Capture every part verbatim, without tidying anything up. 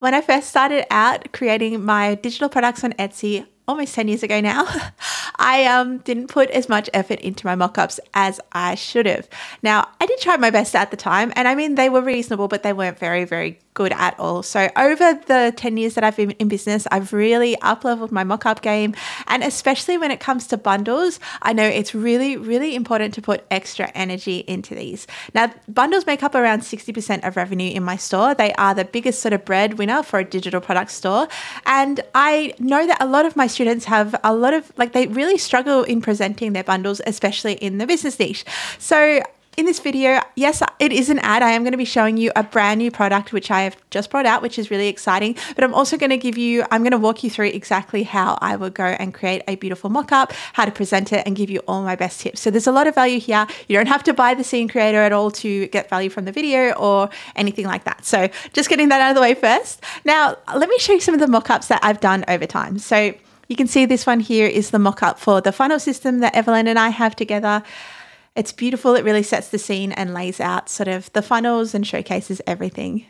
When I first started out creating my digital products on Etsy almost ten years ago now, I um, didn't put as much effort into my mock-ups as I should have. Now, I did try my best at the time, and I mean, they were reasonable, but they weren't very, very good at all. So over the ten years that I've been in business, I've really up-leveled my mock-up game. And especially when it comes to bundles, I know it's really, really important to put extra energy into these. Now, bundles make up around sixty percent of revenue in my store. They are the biggest sort of breadwinner for a digital product store. And I know that a lot of my students have a lot of, like, they really struggle in presenting their bundles, especially in the business niche. So in this video, yes, it is an ad. I am going to be showing you a brand new product, which I have just brought out, which is really exciting. But I'm also going to give you, I'm going to walk you through exactly how I will go and create a beautiful mock-up, how to present it, and give you all my best tips. So there's a lot of value here. You don't have to buy the Scene Creator at all to get value from the video or anything like that. So just getting that out of the way first. Now, let me show you some of the mock-ups that I've done over time. So you can see this one here is the mock-up for the funnel system that Evelyn and I have together. It's beautiful. It really sets the scene and lays out sort of the funnels and showcases everything.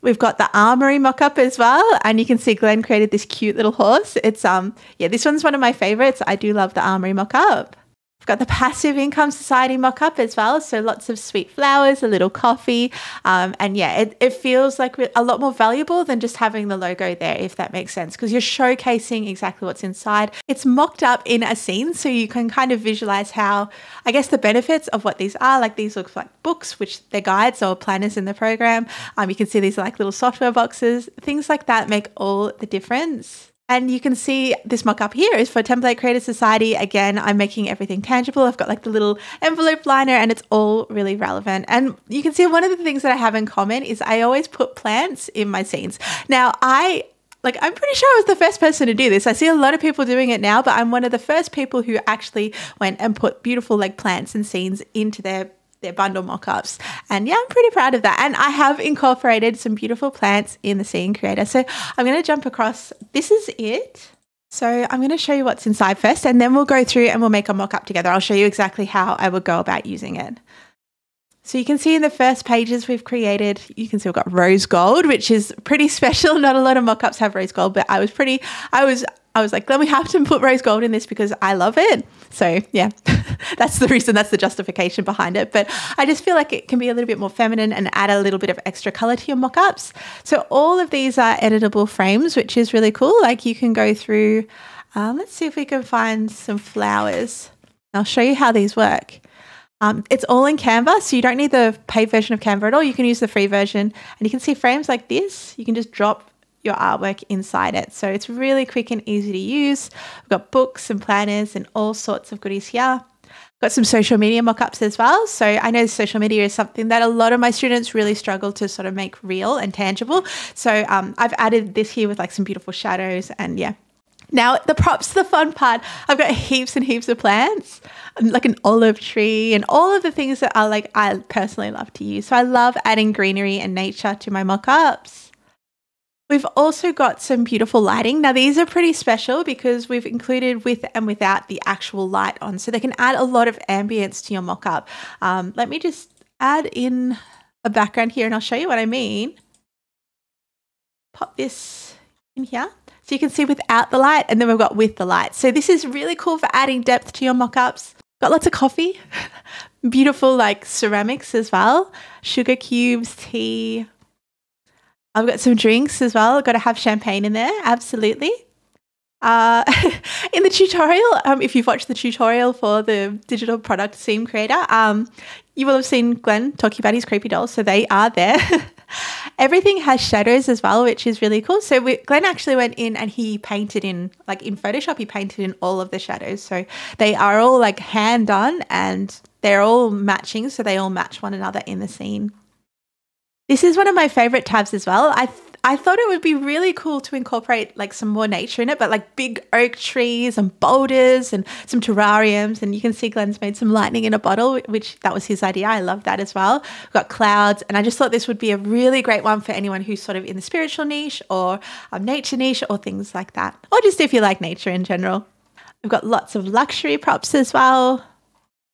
We've got the armory mock-up as well. And you can see Glenn created this cute little horse. It's, um, yeah, this one's one of my favorites. I do love the armory mock-up. We've got the Passive Income Society mock-up as well. So lots of sweet flowers, a little coffee. Um, and yeah, it, it feels like a lot more valuable than just having the logo there, if that makes sense, because you're showcasing exactly what's inside. It's mocked up in a scene, so you can kind of visualize how, I guess, the benefits of what these are. Like, these look like books, which they're guides or planners in the program. Um, you can see these are like little software boxes. Things like that make all the difference. And you can see this mock-up here is for Template Creators Society. Again, I'm making everything tangible. I've got like the little envelope liner, and it's all really relevant. And you can see one of the things that I have in common is I always put plants in my scenes. Now, I... Like, I'm pretty sure I was the first person to do this. I see a lot of people doing it now, but I'm one of the first people who actually went and put beautiful like plants and scenes into their their bundle mock-ups. And yeah, I'm pretty proud of that. And I have incorporated some beautiful plants in the Scene Creator. So I'm going to jump across. This is it. So I'm going to show you what's inside first, and then we'll go through and we'll make a mock-up together. I'll show you exactly how I would go about using it. So you can see in the first pages we've created, you can see we've got rose gold, which is pretty special. Not a lot of mock-ups have rose gold, but I was pretty, I was, I was like, then we have to put rose gold in this because I love it. So yeah, that's the reason, that's the justification behind it. But I just feel like it can be a little bit more feminine and add a little bit of extra color to your mock-ups. So all of these are editable frames, which is really cool. Like, you can go through, uh, let's see if we can find some flowers. I'll show you how these work. Um, it's all in Canva, so you don't need the paid version of Canva at all. You can use the free version, and you can see frames like this. You can just drop your artwork inside it. So it's really quick and easy to use. We've got books and planners and all sorts of goodies here. Got some social media mock-ups as well. So I know social media is something that a lot of my students really struggle to sort of make real and tangible. So um, I've added this here with like some beautiful shadows, and yeah. Now, the props, the fun part, I've got heaps and heaps of plants, like an olive tree and all of the things that I like, I personally love to use. So I love adding greenery and nature to my mock-ups. We've also got some beautiful lighting. Now, these are pretty special because we've included with and without the actual light on, so they can add a lot of ambience to your mock-up. Um, let me just add in a background here and I'll show you what I mean. Pop this in here. So you can see without the light, and then we've got with the light. So this is really cool for adding depth to your mock-ups. Got lots of coffee, beautiful like ceramics as well, sugar cubes, tea. I've got some drinks as well. I've got to have champagne in there, absolutely. Uh, in the tutorial, um, if you've watched the tutorial for the digital product Scene Creator, um, you will have seen Glenn talking about his creepy dolls, so they are there. Everything has shadows as well, which is really cool. So we, Glenn actually went in and he painted in, like in Photoshop, he painted in all of the shadows. So they are all like hand done and they're all matching. So they all match one another in the scene. This is one of my favorite tabs as well. I th I thought it would be really cool to incorporate like some more nature in it, but like big oak trees and boulders and some terrariums. And you can see Glenn's made some lightning in a bottle, which that was his idea. I love that as well. We've got clouds. And I just thought this would be a really great one for anyone who's sort of in the spiritual niche or um, nature niche or things like that. Or just if you like nature in general. We've got lots of luxury props as well.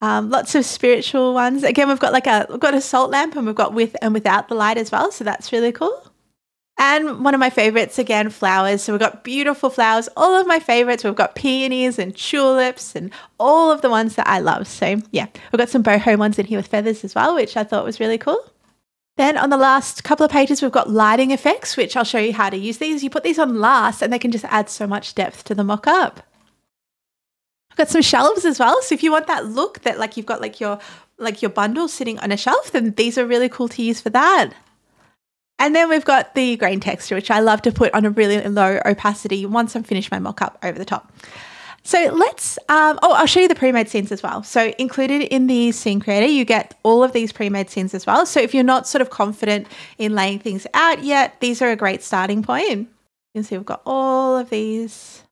Um, lots of spiritual ones. Again, we've got like a, we've got a salt lamp, and we've got with and without the light as well. So that's really cool. And one of my favorites, again, flowers. So we've got beautiful flowers, all of my favorites. We've got peonies and tulips and all of the ones that I love. So yeah, we've got some boho ones in here with feathers as well, which I thought was really cool. Then on the last couple of pages, we've got lighting effects, which I'll show you how to use these. You put these on last and they can just add so much depth to the mock-up. I've got some shelves as well. So if you want that look that like you've got like your, like your bundle sitting on a shelf, then these are really cool to use for that. And then we've got the grain texture, which I love to put on a really low opacity once I'm finished my mock-up over the top. So let's, um, oh, I'll show you the pre-made scenes as well. So included in the Scene Creator, you get all of these pre-made scenes as well. So if you're not sort of confident in laying things out yet, these are a great starting point. You can see we've got all of these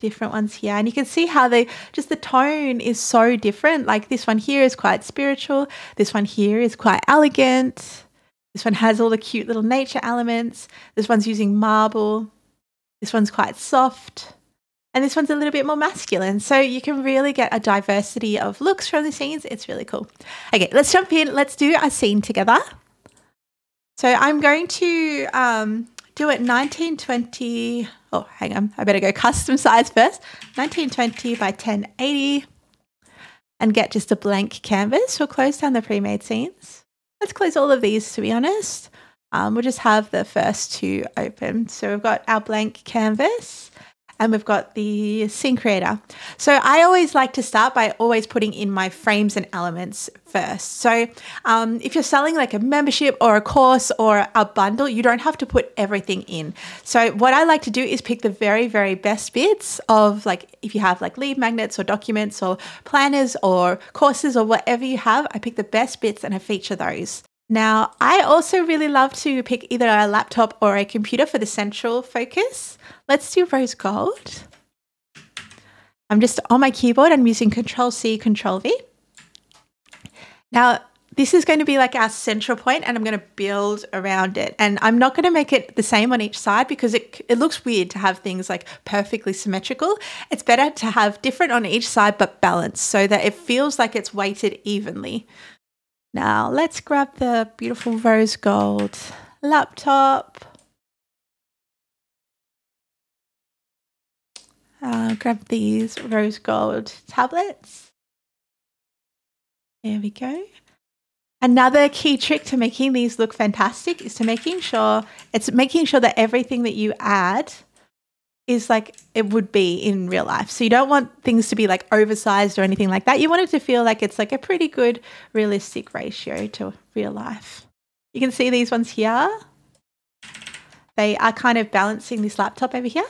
different ones here, and you can see how they, just the tone is so different. Like this one here is quite spiritual. This one here is quite elegant. This one has all the cute little nature elements. This one's using marble. This one's quite soft. And this one's a little bit more masculine. So you can really get a diversity of looks from the scenes. It's really cool. Okay, let's jump in. Let's do our scene together. So I'm going to um, do it nineteen twenty. Oh, hang on. I better go custom size first. nineteen twenty by ten eighty and get just a blank canvas. We'll close down the pre-made scenes. Let's close all of these, to be honest. Um, we'll just have the first two open. So we've got our blank canvas. And we've got the Scene Creator. So I always like to start by always putting in my frames and elements first. So um, if you're selling like a membership or a course or a bundle, you don't have to put everything in. So what I like to do is pick the very, very best bits of, like, if you have like lead magnets or documents or planners or courses or whatever you have, I pick the best bits and I feature those. Now, I also really love to pick either a laptop or a computer for the central focus. Let's do rose gold. I'm just on my keyboard. I'm using Control C, Control V. Now, this is going to be like our central point and I'm going to build around it. And I'm not going to make it the same on each side because it, it looks weird to have things like perfectly symmetrical. It's better to have different on each side but balanced so that it feels like it's weighted evenly. Now let's grab the beautiful rose gold laptop. I'll grab these rose gold tablets. There we go. Another key trick to making these look fantastic is to making sure it's making sure that everything that you add is like it would be in real life. So you don't want things to be like oversized or anything like that. You want it to feel like it's like a pretty good realistic ratio to real life. You can see these ones here. They are kind of balancing this laptop over here.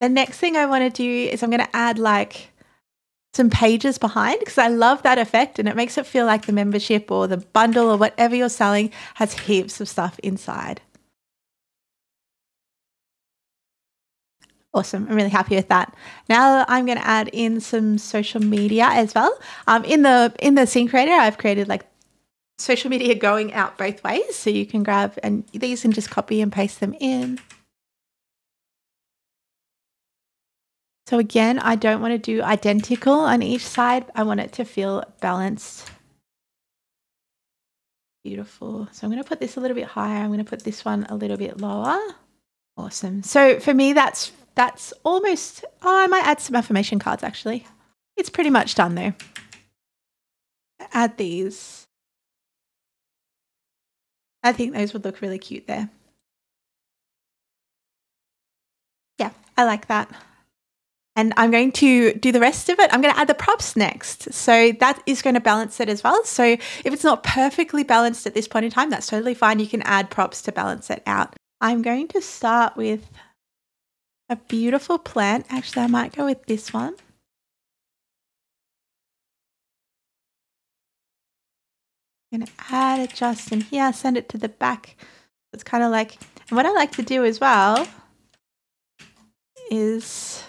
The next thing I want to do is I'm going to add like some pages behind because I love that effect and it makes it feel like the membership or the bundle or whatever you're selling has heaps of stuff inside. Awesome. I'm really happy with that. Now I'm going to add in some social media as well. Um, in the in the Scene Creator, I've created like social media going out both ways. So you can grab and these and just copy and paste them in. So again, I don't want to do identical on each side. I want it to feel balanced. Beautiful. So I'm going to put this a little bit higher. I'm going to put this one a little bit lower. Awesome. So for me, that's That's almost, oh, I might add some affirmation cards actually. It's pretty much done though. Add these. I think those would look really cute there. Yeah, I like that. And I'm going to do the rest of it. I'm going to add the props next. So that is going to balance it as well. So if it's not perfectly balanced at this point in time, that's totally fine. You can add props to balance it out. I'm going to start with a beautiful plant. Actually, I might go with this one. I'm going to add it just in here, send it to the back. It's kind of like, and what I like to do as well is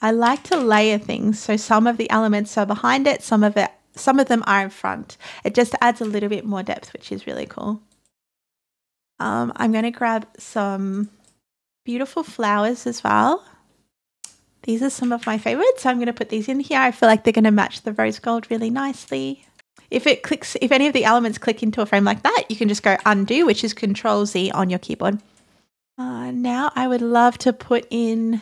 I like to layer things. So some of the elements are behind it, some of it, some of them are in front. It just adds a little bit more depth, which is really cool. Um, I'm going to grab some beautiful flowers as well. These are some of my favorites. So I'm going to put these in here. I feel like they're going to match the rose gold really nicely. If it clicks, if any of the elements click into a frame like that, you can just go undo, which is Control Z on your keyboard. Uh, now I would love to put in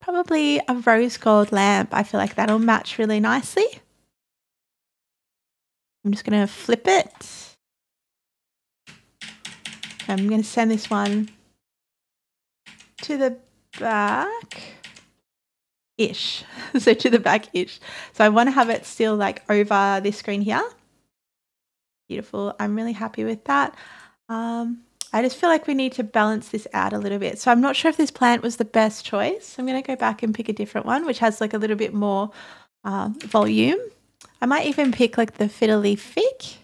probably a rose gold lamp. I feel like that'll match really nicely. I'm just going to flip it. I'm going to send this one to the back-ish. So to the back-ish. So I want to have it still like over this screen here. Beautiful. I'm really happy with that. Um, I just feel like we need to balance this out a little bit. So I'm not sure if this plant was the best choice. I'm going to go back and pick a different one, which has like a little bit more um, volume. I might even pick like the fiddly fig.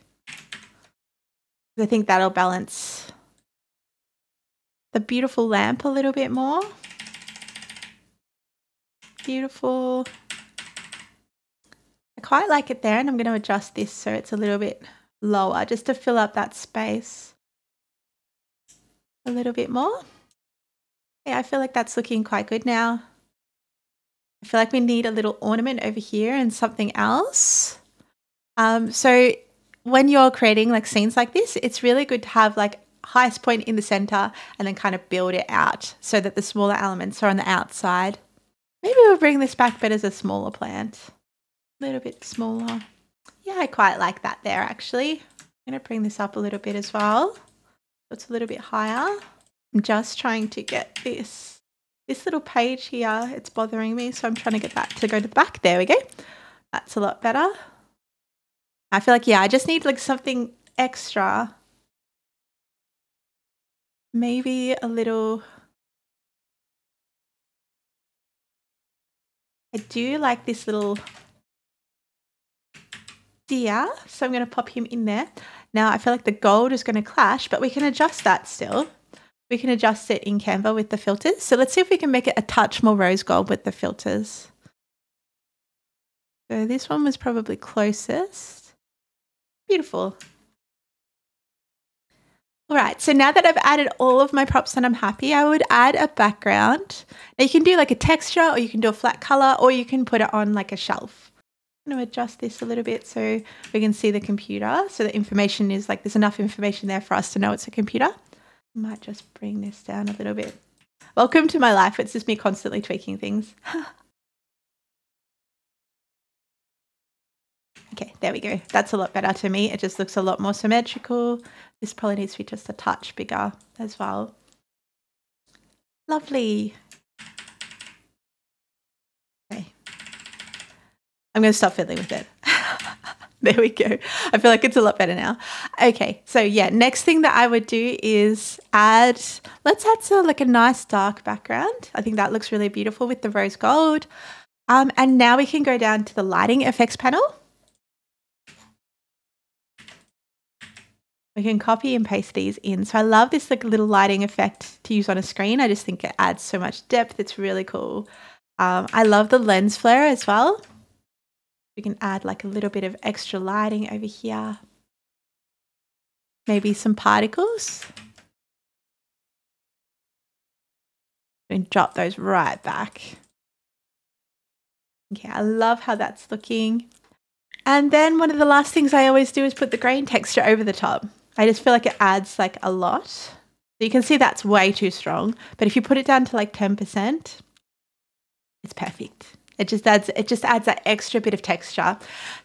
I think that'll balance the beautiful lamp a little bit more. Beautiful. I quite like it there, and I'm going to adjust this so it's a little bit lower just to fill up that space a little bit more. Yeah, I feel like that's looking quite good now. I feel like we need a little ornament over here and something else. Um, so when you're creating like scenes like this, it's really good to have like highest point in the center and then kind of build it out so that the smaller elements are on the outside. Maybe we'll bring this back, but as a smaller plant, a little bit smaller. Yeah, I quite like that there actually. I'm going to bring this up a little bit as well. It's a little bit higher. I'm just trying to get this, this little page here. It's bothering me. So I'm trying to get that to go to the back. There we go. That's a lot better. I feel like, yeah, I just need like something extra. Maybe a little. I do like this little deer. So I'm going to pop him in there. Now I feel like the gold is going to clash, but we can adjust that still. We can adjust it in Canva with the filters. So let's see if we can make it a touch more rose gold with the filters. So this one was probably closest. Beautiful. All right. So now that I've added all of my props and I'm happy, I would add a background. Now you can do like a texture, or you can do a flat color, or you can put it on like a shelf. I'm going to adjust this a little bit so we can see the computer. So the information is like, there's enough information there for us to know it's a computer. I might just bring this down a little bit. Welcome to my life. It's just me constantly tweaking things. Okay, there we go. That's a lot better to me. It just looks a lot more symmetrical. This probably needs to be just a touch bigger as well. Lovely. I'm going to stop fiddling with it. There we go. I feel like it's a lot better now. Okay. So yeah, next thing that I would do is add, let's add some, like a nice dark background. I think that looks really beautiful with the rose gold. Um, and now we can go down to the lighting effects panel. We can copy and paste these in. So I love this like little lighting effect to use on a screen. I just think it adds so much depth. It's really cool. Um, I love the lens flare as well. We can add like a little bit of extra lighting over here. Maybe some particles. And drop those right back. Okay, I love how that's looking. And then one of the last things I always do is put the grain texture over the top. I just feel like it adds like a lot. So you can see that's way too strong, but if you put it down to like ten percent, it's perfect. It just adds it just adds that extra bit of texture.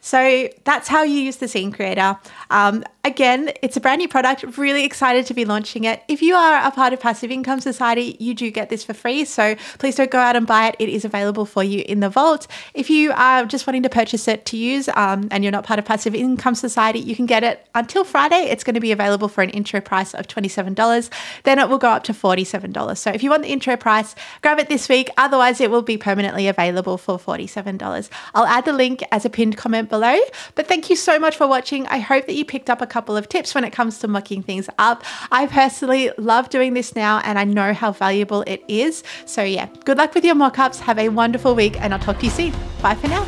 So that's how you use the Scene Creator. Um, again, it's a brand new product. Really excited to be launching it. If you are a part of Passive Income Society, you do get this for free. So please don't go out and buy it. It is available for you in the vault. If you are just wanting to purchase it to use um, and you're not part of Passive Income Society, you can get it until Friday. It's going to be available for an intro price of twenty-seven dollars. Then it will go up to forty-seven dollars. So if you want the intro price, grab it this week. Otherwise, it will be permanently available for forty-seven dollars. I'll add the link as a pinned comment below, but thank you so much for watching. I hope that you picked up a couple of tips when it comes to mocking things up. I personally love doing this now and I know how valuable it is. So yeah, good luck with your mock-ups. Have a wonderful week and I'll talk to you soon. Bye for now.